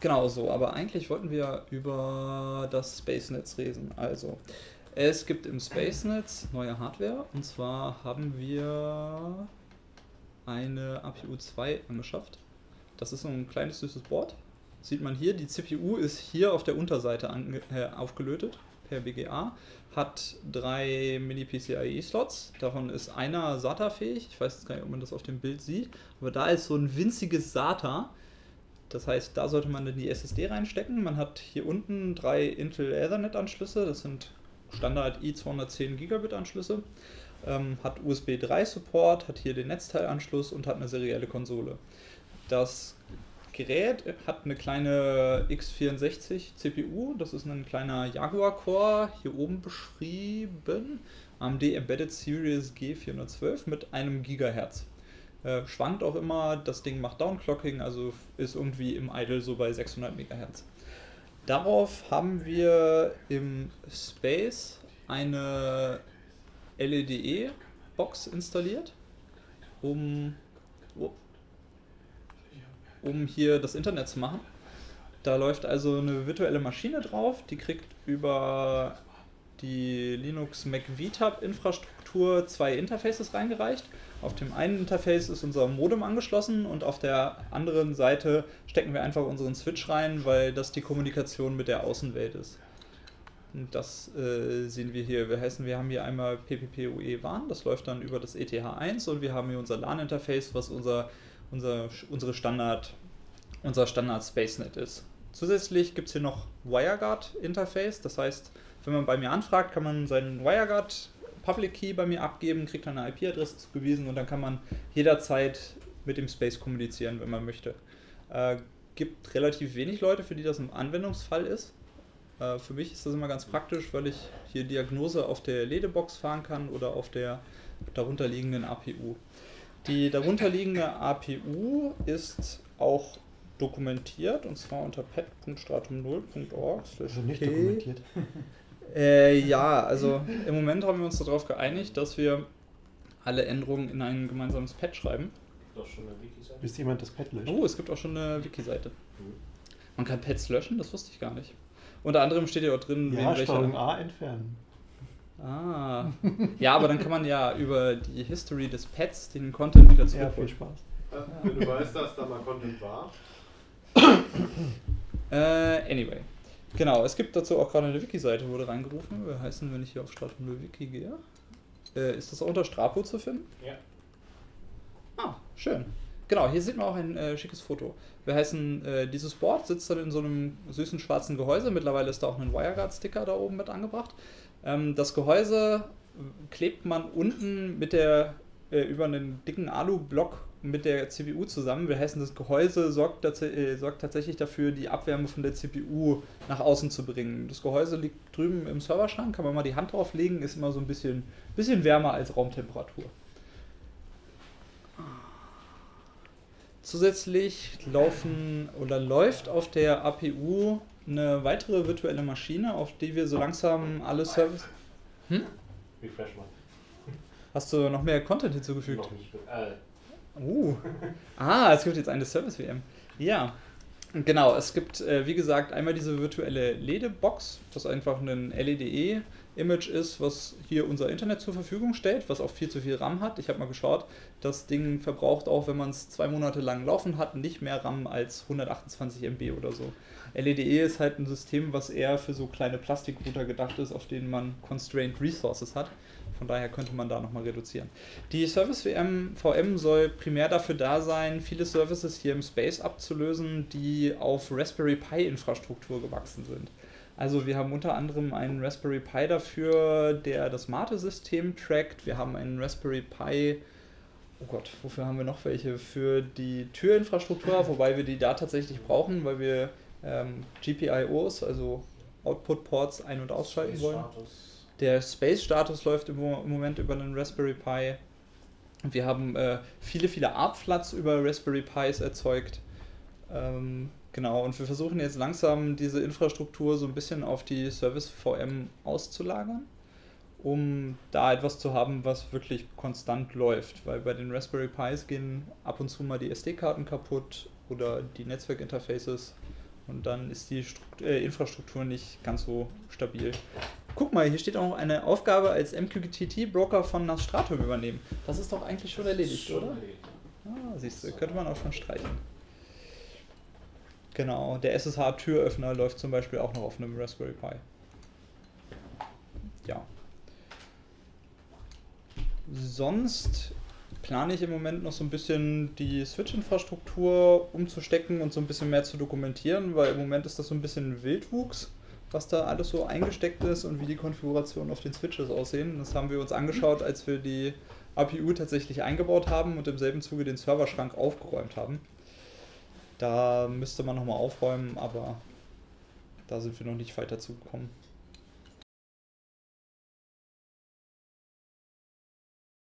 Genau so, aber eigentlich wollten wir über das SpaceNetz reden. Also, es gibt im SpaceNetz neue Hardware, und zwar haben wir eine APU 2 angeschafft. Das ist so ein kleines süßes Board. Sieht man hier, die CPU ist hier auf der Unterseite aufgelötet per BGA, hat 3 Mini-PCIe-Slots, davon ist einer SATA-fähig. Ich weiß jetzt gar nicht, ob man das auf dem Bild sieht, aber da ist so ein winziges SATA. Das heißt, da sollte man dann die SSD reinstecken. Man hat hier unten 3 Intel-Ethernet-Anschlüsse, das sind Standard i210 Gigabit-Anschlüsse, hat USB 3-Support, hat hier den Netzteilanschluss und hat eine serielle Konsole. Das Gerät hat eine kleine X64 CPU, das ist ein kleiner Jaguar-Core, hier oben beschrieben, AMD Embedded Series G412 mit 1 GHz. Schwankt auch immer, das Ding macht Downclocking, also ist irgendwie im Idle so bei 600 MHz. Darauf haben wir im Space eine LEDE-Box installiert, um hier das Internet zu machen. Da läuft also eine virtuelle Maschine drauf, die kriegt über die Linux MacVTAP Infrastruktur 2 Interfaces reingereicht. Auf dem einen Interface ist unser Modem angeschlossen und auf der anderen Seite stecken wir einfach unseren Switch rein, weil das die Kommunikation mit der Außenwelt ist. Und das sehen wir hier. Wir haben hier einmal PPPoE WAN, das läuft dann über das ETH1, und wir haben hier unser LAN-Interface, was unser Standard SpaceNet ist. Zusätzlich gibt es hier noch WireGuard-Interface, das heißt, wenn man bei mir anfragt, kann man seinen WireGuard Public Key bei mir abgeben, kriegt dann eine IP-Adresse zugewiesen und dann kann man jederzeit mit dem Space kommunizieren, wenn man möchte. Gibt relativ wenig Leute, für die das ein Anwendungsfall ist. Für mich ist das immer ganz praktisch, weil ich hier Diagnose auf der LEDE-Box fahren kann oder auf der darunterliegenden APU. Die darunterliegende APU ist auch dokumentiert, und zwar unter pet.stratum0.org. Also nicht dokumentiert. Ja, also im Moment haben wir uns darauf geeinigt, dass wir alle Änderungen in ein gemeinsames Pad schreiben. Gibt auch schon eine Wiki-Seite. Bis jemand das Pad löscht. Oh, es gibt auch schon eine Wiki-Seite. Man kann Pads löschen, das wusste ich gar nicht. Unter anderem steht ja auch drin, ja, welche. Steuerung A entfernen. Ah. Ja, aber dann kann man ja über die History des Pads den Content wieder zurückholen. Ja, viel Spaß. Wenn du weißt, dass da mal Content war. Anyway. Genau, es gibt dazu auch gerade eine Wiki-Seite, wurde reingerufen. Wir heißen, wenn ich hier auf Strapu-Wiki gehe. Ist das auch unter Strapu zu finden? Ja. Ah, schön. Genau, hier sieht man auch ein schickes Foto. Wir heißen, dieses Board sitzt dann in so einem süßen schwarzen Gehäuse. Mittlerweile ist da auch ein WireGuard-Sticker da oben mit angebracht. Das Gehäuse klebt man unten mit der über einen dicken Alu-Block mit der CPU zusammen. Wir heißen, das Gehäuse sorgt tatsächlich dafür, die Abwärme von der CPU nach außen zu bringen. Das Gehäuse liegt drüben im Serverschrank, kann man mal die Hand drauf legen, ist immer so ein bisschen wärmer als Raumtemperatur. Zusätzlich läuft auf der APU eine weitere virtuelle Maschine, auf die wir so langsam alle Services... Hm? Refresh mal. Hast du noch mehr Content hinzugefügt? Noch nicht. Es gibt jetzt eine Service-WM. Ja, genau. Es gibt, wie gesagt, einmal diese virtuelle LEDE-Box, was einfach ein LEDE-Image ist, was hier unser Internet zur Verfügung stellt, was auch viel zu viel RAM hat. Ich habe mal geschaut, das Ding verbraucht auch, wenn man es 2 Monate lang laufen hat, nicht mehr RAM als 128 MB oder so. LEDE ist halt ein System, was eher für so kleine Plastikrouter gedacht ist, auf denen man Constrained Resources hat. Von daher könnte man da nochmal reduzieren. Die Service-VM soll primär dafür da sein, viele Services hier im Space abzulösen, die auf Raspberry Pi-Infrastruktur gewachsen sind. Also wir haben unter anderem einen Raspberry Pi dafür, der das MATE-System trackt. Wir haben einen Raspberry Pi, oh Gott, wofür haben wir noch welche? Für die Türinfrastruktur, wobei wir die da tatsächlich brauchen, weil wir GPIOs, also Output-Ports, ein- und ausschalten wollen. Der Space-Status läuft im Moment über einen Raspberry Pi. Wir haben viele ARP-Flats über Raspberry Pis erzeugt. Genau, und wir versuchen jetzt langsam diese Infrastruktur so ein bisschen auf die Service-VM auszulagern, um da etwas zu haben, was wirklich konstant läuft. Weil bei den Raspberry Pis gehen ab und zu mal die SD-Karten kaputt oder die Netzwerkinterfaces Und dann ist die Infrastruktur nicht ganz so stabil. Guck mal, hier steht auch noch eine Aufgabe als MQTT-Broker von NAS Stratum übernehmen. Das ist doch eigentlich schon erledigt, oder? Ah, siehst du, könnte man auch schon streichen. Genau, der SSH-Türöffner läuft zum Beispiel auch noch auf einem Raspberry Pi. Ja. Sonst plane ich im Moment noch so ein bisschen die Switch-Infrastruktur umzustecken und so ein bisschen mehr zu dokumentieren, weil im Moment ist das so ein bisschen Wildwuchs, was da alles so eingesteckt ist und wie die Konfigurationen auf den Switches aussehen. Das haben wir uns angeschaut, als wir die APU tatsächlich eingebaut haben und im selben Zuge den Serverschrank aufgeräumt haben. Da müsste man nochmal aufräumen, aber da sind wir noch nicht weiter zugekommen.